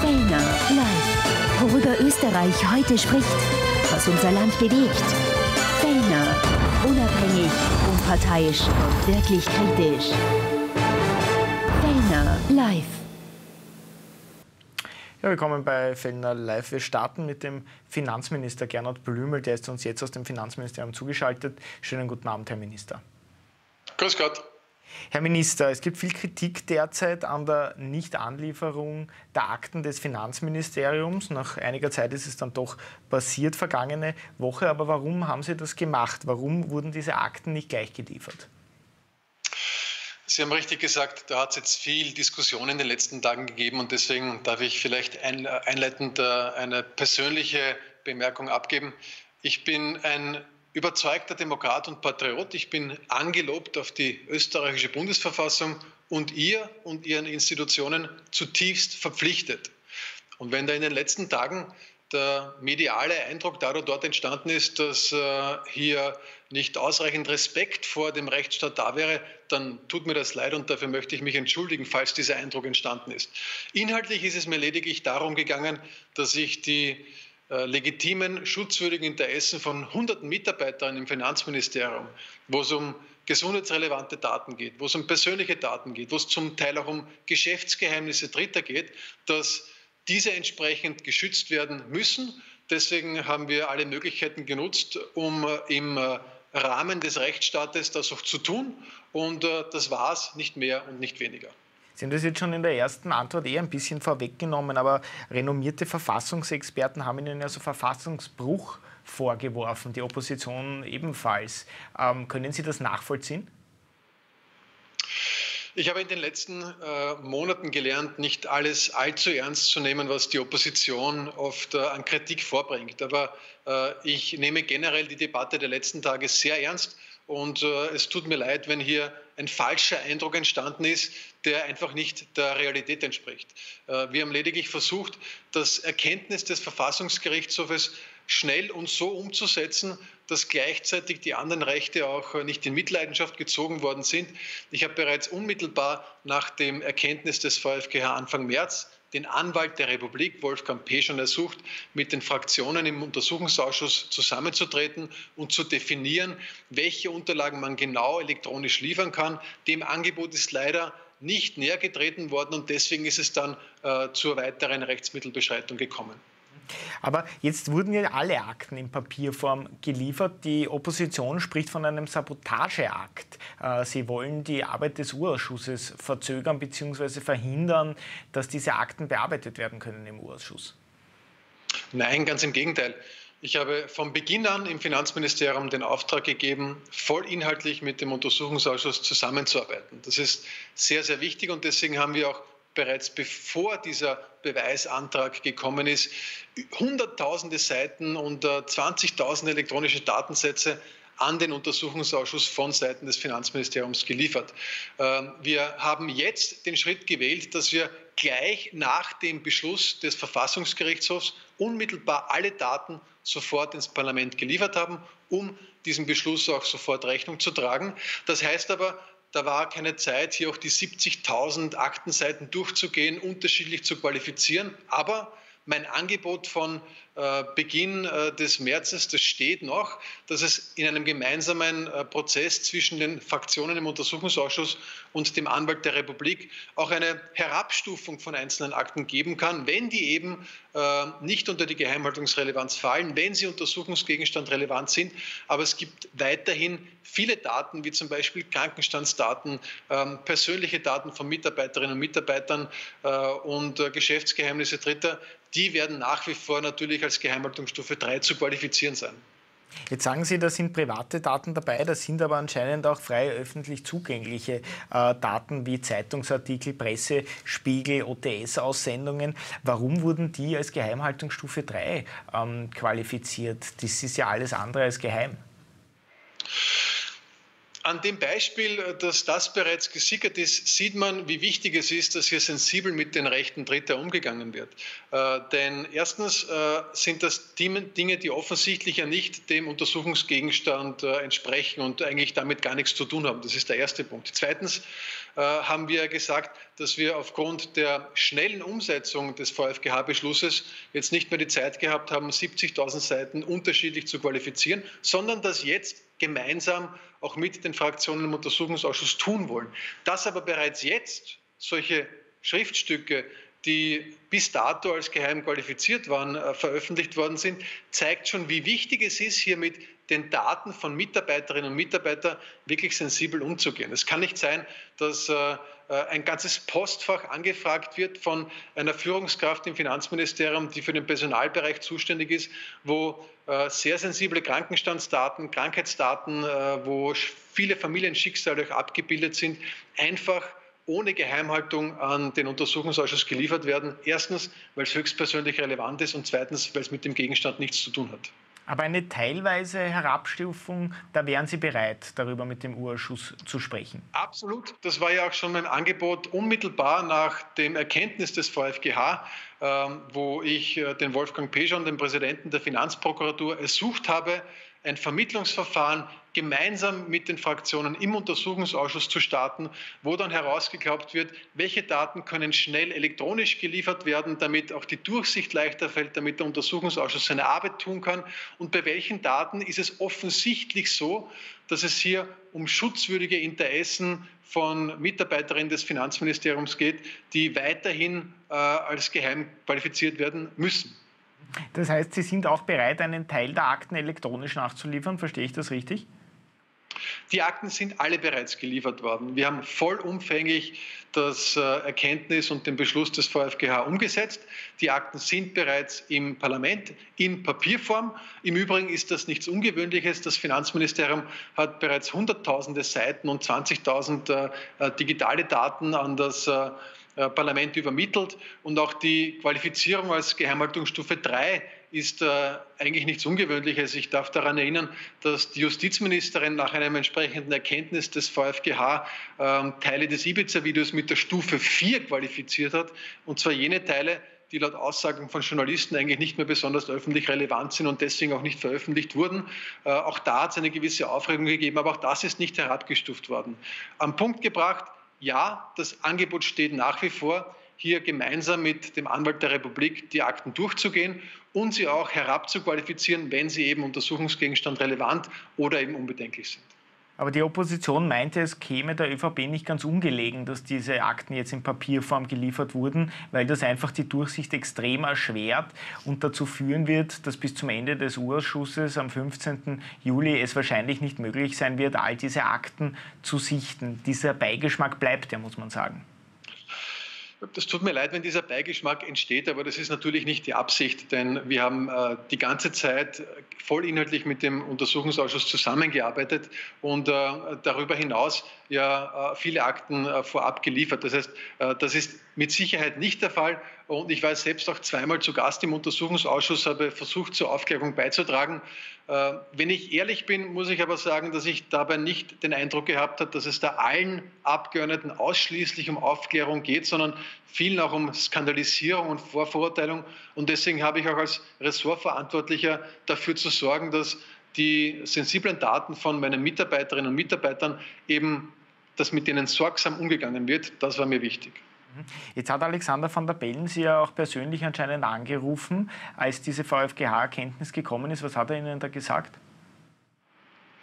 Fellner Live. Worüber Österreich heute spricht, was unser Land bewegt. Fellner. Unabhängig, unparteiisch und wirklich kritisch. Fellner Live. Ja, willkommen bei Fellner Live. Wir starten mit dem Finanzminister Gernot Blümel. Der ist uns jetzt aus dem Finanzministerium zugeschaltet. Schönen guten Abend, Herr Minister. Grüß Gott. Herr Minister, es gibt viel Kritik derzeit an der Nichtanlieferung der Akten des Finanzministeriums. Nach einiger Zeit ist es dann doch passiert, vergangene Woche. Aber warum haben Sie das gemacht? Warum wurden diese Akten nicht gleich geliefert? Sie haben richtig gesagt, da hat es jetzt viel Diskussion in den letzten Tagen gegeben. Und deswegen darf ich vielleicht einleitend eine persönliche Bemerkung abgeben. Ich bin ein überzeugter Demokrat und Patriot. Ich bin angelobt auf die österreichische Bundesverfassung und ihr und ihren Institutionen zutiefst verpflichtet. Und wenn da in den letzten Tagen der mediale Eindruck dort entstanden ist, dass hier nicht ausreichend Respekt vor dem Rechtsstaat da wäre, dann tut mir das leid und dafür möchte ich mich entschuldigen, falls dieser Eindruck entstanden ist. Inhaltlich ist es mir lediglich darum gegangen, dass ich die legitimen, schutzwürdigen Interessen von hunderten Mitarbeitern im Finanzministerium, wo es um gesundheitsrelevante Daten geht, wo es um persönliche Daten geht, wo es zum Teil auch um Geschäftsgeheimnisse Dritter geht, dass diese entsprechend geschützt werden müssen. Deswegen haben wir alle Möglichkeiten genutzt, um im Rahmen des Rechtsstaates das auch zu tun. Und das war es, nicht mehr und nicht weniger. Sie haben das jetzt schon in der ersten Antwort ein bisschen vorweggenommen, aber renommierte Verfassungsexperten haben Ihnen ja so Verfassungsbruch vorgeworfen, die Opposition ebenfalls. Können Sie das nachvollziehen? Ich habe in den letzten Monaten gelernt, nicht alles allzu ernst zu nehmen, was die Opposition oft an Kritik vorbringt. Aber ich nehme generell die Debatte der letzten Tage sehr ernst. Und es tut mir leid, wenn hier ein falscher Eindruck entstanden ist, der einfach nicht der Realität entspricht. Wir haben lediglich versucht, das Erkenntnis des Verfassungsgerichtshofes schnell und so umzusetzen, dass gleichzeitig die anderen Rechte auch nicht in Mitleidenschaft gezogen worden sind. Ich habe bereits unmittelbar nach dem Erkenntnis des VfGH Anfang März den Anwalt der Republik, Wolfgang P. schon ersucht, mit den Fraktionen im Untersuchungsausschuss zusammenzutreten und zu definieren, welche Unterlagen man genau elektronisch liefern kann. Dem Angebot ist leider nicht näher getreten worden und deswegen ist es dann zur weiteren Rechtsmittelbeschreitung gekommen. Aber jetzt wurden ja alle Akten in Papierform geliefert. Die Opposition spricht von einem Sabotageakt. Sie wollen die Arbeit des Urausschusses verzögern bzw. verhindern, dass diese Akten bearbeitet werden können im Urausschuss. Nein, ganz im Gegenteil. Ich habe von Beginn an im Finanzministerium den Auftrag gegeben, vollinhaltlich mit dem Untersuchungsausschuss zusammenzuarbeiten. Das ist sehr, sehr wichtig und deswegen haben wir auch bereits bevor dieser Beweisantrag gekommen ist, hunderttausende Seiten und 20.000 elektronische Datensätze an den Untersuchungsausschuss von Seiten des Finanzministeriums geliefert. Wir haben jetzt den Schritt gewählt, dass wir gleich nach dem Beschluss des Verfassungsgerichtshofs unmittelbar alle Daten sofort ins Parlament geliefert haben, um diesem Beschluss auch sofort Rechnung zu tragen. Das heißt aber, da war keine Zeit, hier auch die 70.000 Aktenseiten durchzugehen, unterschiedlich zu qualifizieren. Aber mein Angebot von Beginn des Märzes, das steht noch, dass es in einem gemeinsamen Prozess zwischen den Fraktionen im Untersuchungsausschuss und dem Anwalt der Republik auch eine Herabstufung von einzelnen Akten geben kann, wenn die eben nicht unter die Geheimhaltungsrelevanz fallen, wenn sie Untersuchungsgegenstand relevant sind. Aber es gibt weiterhin viele Daten, wie zum Beispiel Krankenstandsdaten, persönliche Daten von Mitarbeiterinnen und Mitarbeitern und Geschäftsgeheimnisse Dritter, die werden nach wie vor natürlich als Geheimhaltungsstufe 3 zu qualifizieren sein. Jetzt sagen Sie, da sind private Daten dabei, da sind aber anscheinend auch frei öffentlich zugängliche Daten wie Zeitungsartikel, Pressespiegel, OTS-Aussendungen. Warum wurden die als Geheimhaltungsstufe 3 qualifiziert? Das ist ja alles andere als geheim. An dem Beispiel, dass das bereits gesickert ist, sieht man, wie wichtig es ist, dass hier sensibel mit den Rechten Dritter umgegangen wird. Denn erstens sind das Dinge, die offensichtlich ja nicht dem Untersuchungsgegenstand entsprechen und eigentlich damit gar nichts zu tun haben. Das ist der erste Punkt. Zweitens haben wir gesagt, dass wir aufgrund der schnellen Umsetzung des VfGH-Beschlusses jetzt nicht mehr die Zeit gehabt haben, 70.000 Seiten unterschiedlich zu qualifizieren, sondern dass jetzt gemeinsam auch mit den Fraktionen im Untersuchungsausschuss tun wollen. Dass aber bereits jetzt solche Schriftstücke, die bis dato als geheim qualifiziert waren, veröffentlicht worden sind, zeigt schon, wie wichtig es ist, hier mit den Daten von Mitarbeiterinnen und Mitarbeitern wirklich sensibel umzugehen. Es kann nicht sein, dass ein ganzes Postfach angefragt wird von einer Führungskraft im Finanzministerium, die für den Personalbereich zuständig ist, wo sehr sensible Krankenstandsdaten, Krankheitsdaten, wo viele Familienschicksale auch abgebildet sind, einfach ohne Geheimhaltung an den Untersuchungsausschuss geliefert werden. Erstens, weil es höchstpersönlich relevant ist und zweitens, weil es mit dem Gegenstand nichts zu tun hat. Aber eine teilweise Herabstufung, da wären Sie bereit, darüber mit dem U-Ausschuss zu sprechen? Absolut. Das war ja auch schon mein Angebot unmittelbar nach dem Erkenntnis des VfGH, wo ich den Wolfgang P. schon, den Präsidenten der Finanzprokuratur, ersucht habe, ein Vermittlungsverfahren gemeinsam mit den Fraktionen im Untersuchungsausschuss zu starten, wo dann herausgeklaubt wird, welche Daten können schnell elektronisch geliefert werden, damit auch die Durchsicht leichter fällt, damit der Untersuchungsausschuss seine Arbeit tun kann. Und bei welchen Daten ist es offensichtlich so, dass es hier um schutzwürdige Interessen von Mitarbeiterinnen des Finanzministeriums geht, die weiterhin als geheim qualifiziert werden müssen. Das heißt, Sie sind auch bereit, einen Teil der Akten elektronisch nachzuliefern. Verstehe ich das richtig? Die Akten sind alle bereits geliefert worden. Wir haben vollumfänglich das Erkenntnis und den Beschluss des VfGH umgesetzt. Die Akten sind bereits im Parlament in Papierform. Im Übrigen ist das nichts Ungewöhnliches. Das Finanzministerium hat bereits hunderttausende Seiten und 20.000 digitale Daten an das Parlament übermittelt. Und auch die Qualifizierung als Geheimhaltungsstufe 3 ist eigentlich nichts Ungewöhnliches. Ich darf daran erinnern, dass die Justizministerin nach einem entsprechenden Erkenntnis des VfGH Teile des Ibiza-Videos mit der Stufe 4 qualifiziert hat, und zwar jene Teile, die laut Aussagen von Journalisten eigentlich nicht mehr besonders öffentlich relevant sind und deswegen auch nicht veröffentlicht wurden. Auch da hat es eine gewisse Aufregung gegeben, aber auch das ist nicht herabgestuft worden. Am Punkt gebracht, ja, das Angebot steht nach wie vor, hier gemeinsam mit dem Anwalt der Republik die Akten durchzugehen und sie auch herabzuqualifizieren, wenn sie eben Untersuchungsgegenstand relevant oder eben unbedenklich sind. Aber die Opposition meinte, es käme der ÖVP nicht ganz ungelegen, dass diese Akten jetzt in Papierform geliefert wurden, weil das einfach die Durchsicht extrem erschwert und dazu führen wird, dass bis zum Ende des U-Ausschusses am 15. Juli es wahrscheinlich nicht möglich sein wird, all diese Akten zu sichten. Dieser Beigeschmack bleibt ja, muss man sagen. Das tut mir leid, wenn dieser Beigeschmack entsteht, aber das ist natürlich nicht die Absicht, denn wir haben die ganze Zeit vollinhaltlich mit dem Untersuchungsausschuss zusammengearbeitet und darüber hinaus ja viele Akten vorab geliefert. Das heißt, das ist mit Sicherheit nicht der Fall. Und ich war selbst auch zweimal zu Gast im Untersuchungsausschuss, habe versucht, zur Aufklärung beizutragen. Wenn ich ehrlich bin, muss ich aber sagen, dass ich dabei nicht den Eindruck gehabt habe, dass es da allen Abgeordneten ausschließlich um Aufklärung geht, sondern vielen auch um Skandalisierung und Vorverurteilung. Und deswegen habe ich auch als Ressortverantwortlicher dafür zu sorgen, dass die sensiblen Daten von meinen Mitarbeiterinnen und Mitarbeitern eben, dass mit denen sorgsam umgegangen wird. Das war mir wichtig. Jetzt hat Alexander van der Bellen Sie ja auch persönlich anscheinend angerufen, als diese VfGH-Erkenntnis gekommen ist. Was hat er Ihnen da gesagt?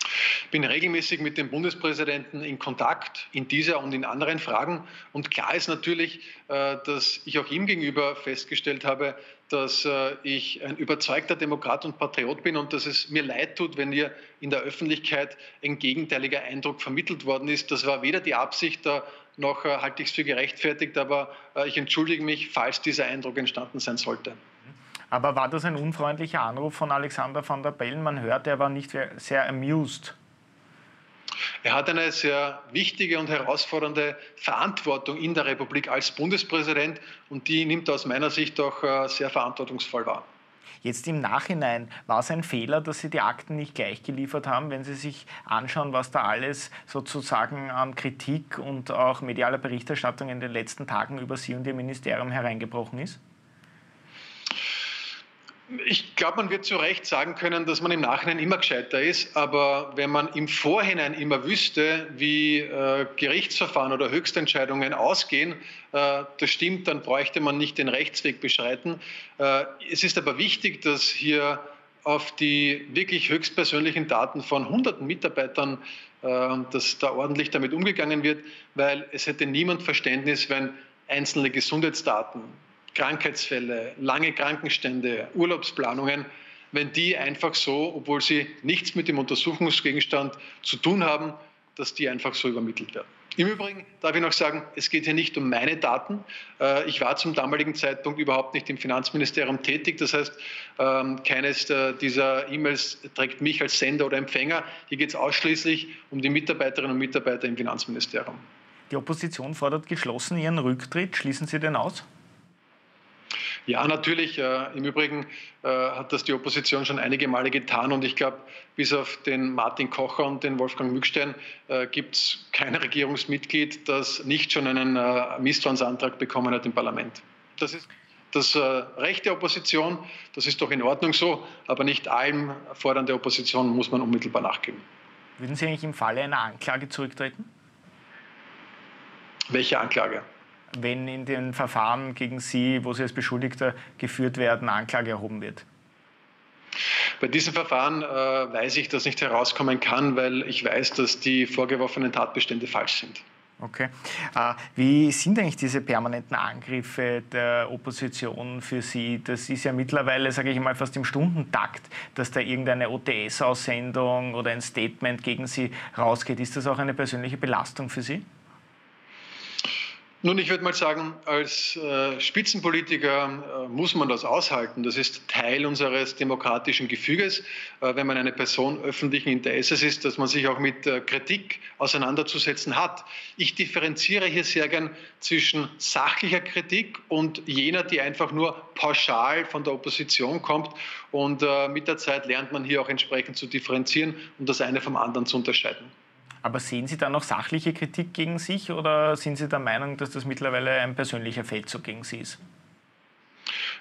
Ich bin regelmäßig mit dem Bundespräsidenten in Kontakt, in dieser und in anderen Fragen. Und klar ist natürlich, dass ich auch ihm gegenüber festgestellt habe, dass ich ein überzeugter Demokrat und Patriot bin und dass es mir leid tut, wenn hier in der Öffentlichkeit ein gegenteiliger Eindruck vermittelt worden ist. Das war weder die Absicht, noch halte ich es für gerechtfertigt, aber ich entschuldige mich, falls dieser Eindruck entstanden sein sollte. Aber war das ein unfreundlicher Anruf von Alexander van der Bellen? Man hört, er war nicht sehr amused. Er hat eine sehr wichtige und herausfordernde Verantwortung in der Republik als Bundespräsident und die nimmt er aus meiner Sicht auch sehr verantwortungsvoll wahr. Jetzt im Nachhinein war es ein Fehler, dass Sie die Akten nicht gleich geliefert haben, wenn Sie sich anschauen, was da alles sozusagen an Kritik und auch medialer Berichterstattung in den letzten Tagen über Sie und Ihr Ministerium hereingebrochen ist? Ich glaube, man wird zu Recht sagen können, dass man im Nachhinein immer gescheiter ist, aber wenn man im Vorhinein immer wüsste, wie Gerichtsverfahren oder Höchstentscheidungen ausgehen, das stimmt, dann bräuchte man nicht den Rechtsweg beschreiten. Es ist aber wichtig, dass hier auf die wirklich höchstpersönlichen Daten von hunderten Mitarbeitern, dass da ordentlich damit umgegangen wird, weil es hätte niemand Verständnis, wenn einzelne Gesundheitsdaten, Krankheitsfälle, lange Krankenstände, Urlaubsplanungen, wenn die einfach so, obwohl sie nichts mit dem Untersuchungsgegenstand zu tun haben, dass die einfach so übermittelt werden. Im Übrigen darf ich noch sagen, es geht hier nicht um meine Daten. Ich war zum damaligen Zeitpunkt überhaupt nicht im Finanzministerium tätig. Das heißt, keines dieser E-Mails trägt mich als Sender oder Empfänger. Hier geht es ausschließlich um die Mitarbeiterinnen und Mitarbeiter im Finanzministerium. Die Opposition fordert geschlossen Ihren Rücktritt. Schließen Sie den aus? Ja, natürlich. Im Übrigen hat das die Opposition schon einige Male getan und ich glaube, bis auf den Martin Kocher und den Wolfgang Mückstein gibt es kein Regierungsmitglied, das nicht schon einen Misstrauensantrag bekommen hat im Parlament. Das ist das Recht der Opposition, das ist doch in Ordnung so, aber nicht allem Fordern der Opposition muss man unmittelbar nachgeben. Würden Sie eigentlich im Falle einer Anklage zurücktreten? Welche Anklage? Wenn in den Verfahren gegen Sie, wo Sie als Beschuldigter geführt werden, Anklage erhoben wird? Bei diesem Verfahren weiß ich, dass nicht herauskommen kann, weil ich weiß, dass die vorgeworfenen Tatbestände falsch sind. Okay. Wie sind eigentlich diese permanenten Angriffe der Opposition für Sie? Das ist ja mittlerweile, sage ich mal, fast im Stundentakt, dass da irgendeine OTS-Aussendung oder ein Statement gegen Sie rausgeht. Ist das auch eine persönliche Belastung für Sie? Nun, ich würde mal sagen, als Spitzenpolitiker muss man das aushalten. Das ist Teil unseres demokratischen Gefüges, wenn man eine Person öffentlichen Interesses ist, dass man sich auch mit Kritik auseinanderzusetzen hat. Ich differenziere hier sehr gern zwischen sachlicher Kritik und jener, die einfach nur pauschal von der Opposition kommt. Und mit der Zeit lernt man hier auch entsprechend zu differenzieren und das eine vom anderen zu unterscheiden. Aber sehen Sie da noch sachliche Kritik gegen sich oder sind Sie der Meinung, dass das mittlerweile ein persönlicher Feldzug gegen Sie ist?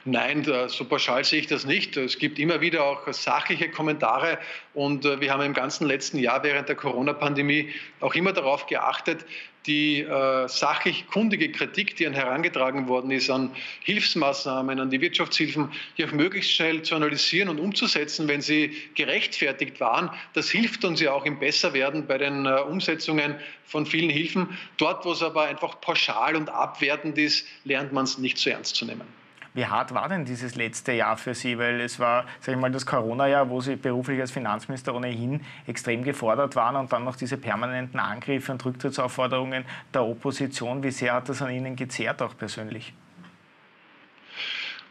Nein, so pauschal sehe ich das nicht. Es gibt immer wieder auch sachliche Kommentare und wir haben im ganzen letzten Jahr während der Corona-Pandemie auch immer darauf geachtet, die sachlich kundige Kritik, die an herangetragen worden ist, an Hilfsmaßnahmen, an die Wirtschaftshilfen, hier auch möglichst schnell zu analysieren und umzusetzen, wenn sie gerechtfertigt waren. Das hilft uns ja auch im Besserwerden bei den Umsetzungen von vielen Hilfen. Dort, wo es aber einfach pauschal und abwertend ist, lernt man es nicht so ernst zu nehmen. Wie hart war denn dieses letzte Jahr für Sie? Weil es war, sage ich mal, das Corona-Jahr, wo Sie beruflich als Finanzminister ohnehin extrem gefordert waren und dann noch diese permanenten Angriffe und Rücktrittsaufforderungen der Opposition. Wie sehr hat das an Ihnen gezehrt, auch persönlich?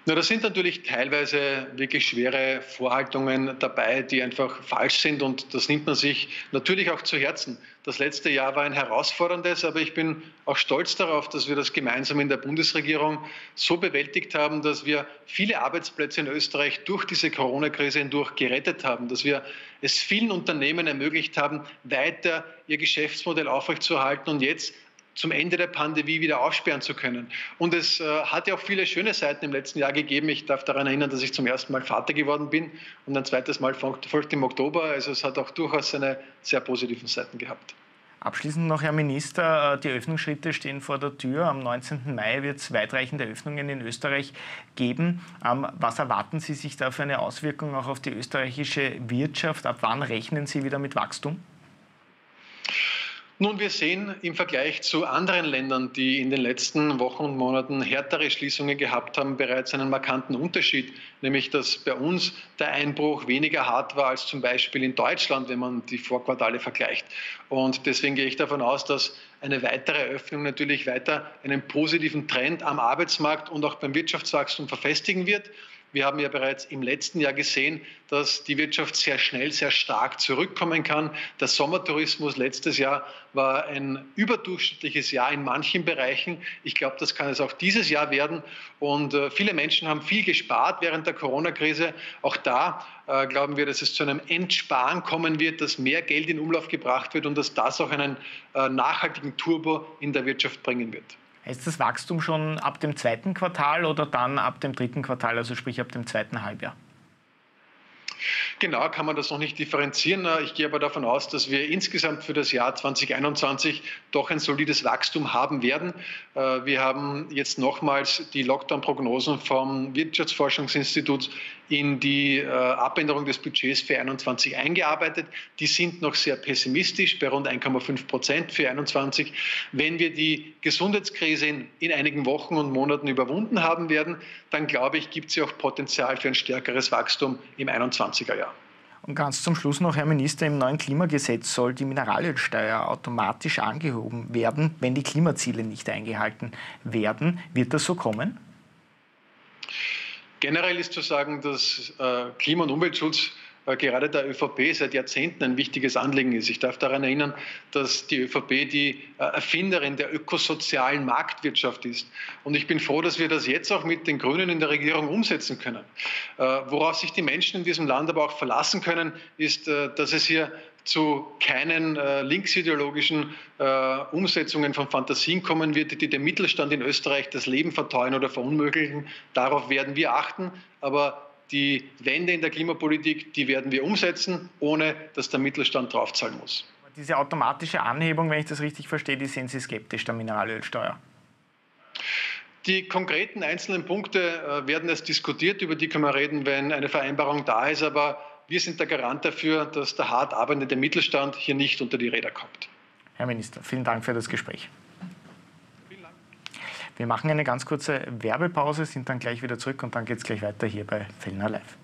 Na, das sind natürlich teilweise wirklich schwere Vorhaltungen dabei, die einfach falsch sind und das nimmt man sich natürlich auch zu Herzen. Das letzte Jahr war ein herausforderndes, aber ich bin auch stolz darauf, dass wir das gemeinsam in der Bundesregierung so bewältigt haben, dass wir viele Arbeitsplätze in Österreich durch diese Corona-Krise hindurch gerettet haben, dass wir es vielen Unternehmen ermöglicht haben, weiter ihr Geschäftsmodell aufrechtzuerhalten und jetzt zum Ende der Pandemie wieder aufsperren zu können. Und es hat ja auch viele schöne Seiten im letzten Jahr gegeben. Ich darf daran erinnern, dass ich zum ersten Mal Vater geworden bin und ein zweites Mal folgt im Oktober. Also es hat auch durchaus seine sehr positiven Seiten gehabt. Abschließend noch, Herr Minister, die Öffnungsschritte stehen vor der Tür. Am 19. Mai wird es weitreichende Öffnungen in Österreich geben. Was erwarten Sie sich da für eine Auswirkung auch auf die österreichische Wirtschaft? Ab wann rechnen Sie wieder mit Wachstum? Nun, wir sehen im Vergleich zu anderen Ländern, die in den letzten Wochen und Monaten härtere Schließungen gehabt haben, bereits einen markanten Unterschied, nämlich dass bei uns der Einbruch weniger hart war als zum Beispiel in Deutschland, wenn man die Vorquartale vergleicht. Und deswegen gehe ich davon aus, dass eine weitere Öffnung natürlich weiter einen positiven Trend am Arbeitsmarkt und auch beim Wirtschaftswachstum verfestigen wird. Wir haben ja bereits im letzten Jahr gesehen, dass die Wirtschaft sehr schnell, sehr stark zurückkommen kann. Der Sommertourismus letztes Jahr war ein überdurchschnittliches Jahr in manchen Bereichen. Ich glaube, das kann es auch dieses Jahr werden. Und viele Menschen haben viel gespart während der Corona-Krise. Auch da glauben wir, dass es zu einem Entsparen kommen wird, dass mehr Geld in Umlauf gebracht wird und dass das auch einen nachhaltigen Turbo in der Wirtschaft bringen wird. Heißt das Wachstum schon ab dem zweiten Quartal oder dann ab dem dritten Quartal, also sprich ab dem zweiten Halbjahr? Genau, kann man das noch nicht differenzieren. Ich gehe aber davon aus, dass wir insgesamt für das Jahr 2021 doch ein solides Wachstum haben werden. Wir haben jetzt nochmals die Lockdown-Prognosen vom Wirtschaftsforschungsinstitut in die Abänderung des Budgets für 2021 eingearbeitet. Die sind noch sehr pessimistisch, bei rund 1,5% für 2021. Wenn wir die Gesundheitskrise in einigen Wochen und Monaten überwunden haben werden, dann glaube ich, gibt es ja auch Potenzial für ein stärkeres Wachstum im 2021er Jahr. Und ganz zum Schluss noch, Herr Minister, im neuen Klimagesetz soll die Mineralölsteuer automatisch angehoben werden, wenn die Klimaziele nicht eingehalten werden. Wird das so kommen? Generell ist zu sagen, dass Klima- und Umweltschutz gerade der ÖVP seit Jahrzehnten ein wichtiges Anliegen ist. Ich darf daran erinnern, dass die ÖVP die Erfinderin der ökosozialen Marktwirtschaft ist. Und ich bin froh, dass wir das jetzt auch mit den Grünen in der Regierung umsetzen können. Worauf sich die Menschen in diesem Land aber auch verlassen können, ist, dass es hier zu keinen linksideologischen Umsetzungen von Fantasien kommen wird, die dem Mittelstand in Österreich das Leben verteuern oder verunmöglichen. Darauf werden wir achten. Aber die Wende in der Klimapolitik, die werden wir umsetzen, ohne dass der Mittelstand draufzahlen muss. Diese automatische Anhebung, wenn ich das richtig verstehe, die sehen Sie skeptisch der Mineralölsteuer? Die konkreten einzelnen Punkte werden erst diskutiert, über die können wir reden, wenn eine Vereinbarung da ist. Aber wir sind der Garant dafür, dass der hart arbeitende Mittelstand hier nicht unter die Räder kommt. Herr Minister, vielen Dank für das Gespräch. Wir machen eine ganz kurze Werbepause, sind dann gleich wieder zurück und dann geht es gleich weiter hier bei Fellner Live.